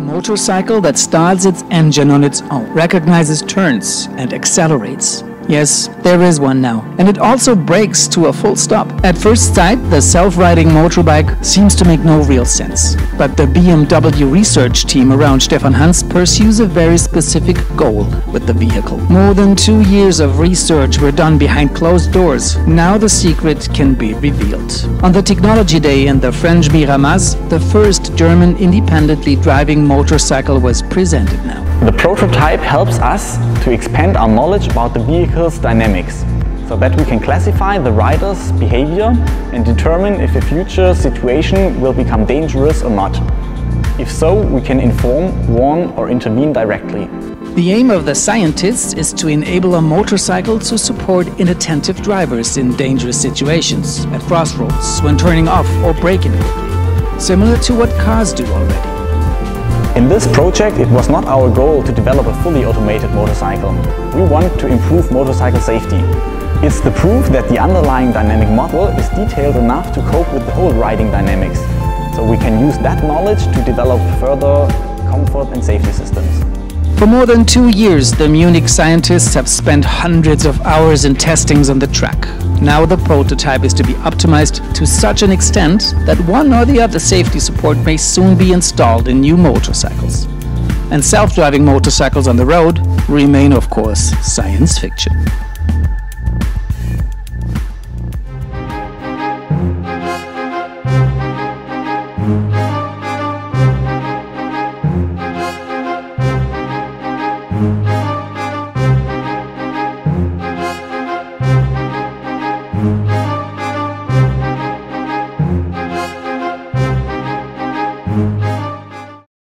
A motorcycle that starts its engine on its own, recognizes turns and accelerates. Yes, there is one now. And it also brakes to a full stop. At first sight, the self-riding motorbike seems to make no real sense. But the BMW research team around Stefan Hans pursues a very specific goal with the vehicle. More than 2 years of research were done behind closed doors. Now the secret can be revealed. On the Technology Day in the French Miramas, the first German independently driving motorcycle was presented now. The prototype helps us to expand our knowledge about the vehicle's dynamics, so that we can classify the rider's behavior and determine if a future situation will become dangerous or not. If so, we can inform, warn or intervene directly. The aim of the scientists is to enable a motorcycle to support inattentive drivers in dangerous situations, at crossroads, when turning off or braking, similar to what cars do already. In this project, it was not our goal to develop a fully automated motorcycle. We want to improve motorcycle safety. It's the proof that the underlying dynamic model is detailed enough to cope with the whole riding dynamics. So we can use that knowledge to develop further comfort and safety systems. For more than 2 years, the Munich scientists have spent hundreds of hours in testings on the track. Now the prototype is to be optimized to such an extent that one or the other safety support may soon be installed in new motorcycles. And self-driving motorcycles on the road remain, of course, science fiction.